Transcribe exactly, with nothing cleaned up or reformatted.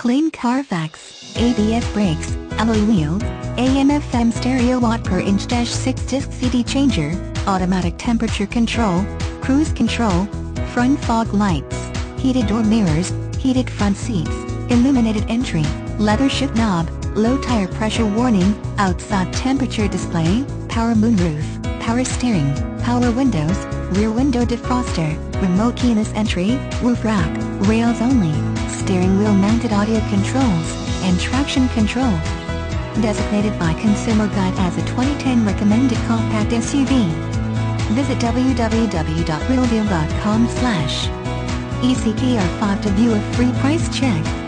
Clean Carfax, A B S brakes, alloy wheels, A M F M stereo watt per inch dash six disc C D changer, automatic temperature control, cruise control, front fog lights, heated door mirrors, heated front seats, illuminated entry, leather shift knob, low tire pressure warning, outside temperature display, power moonroof, power steering, power windows, rear window defroster, remote keyless entry, roof rack, rails only, steering wheel mounted audio controls, and traction control. Designated by Consumer Guide as a twenty ten recommended compact S U V. Visit w w w dot realdeal dot com slash E C K R five to view a free price check.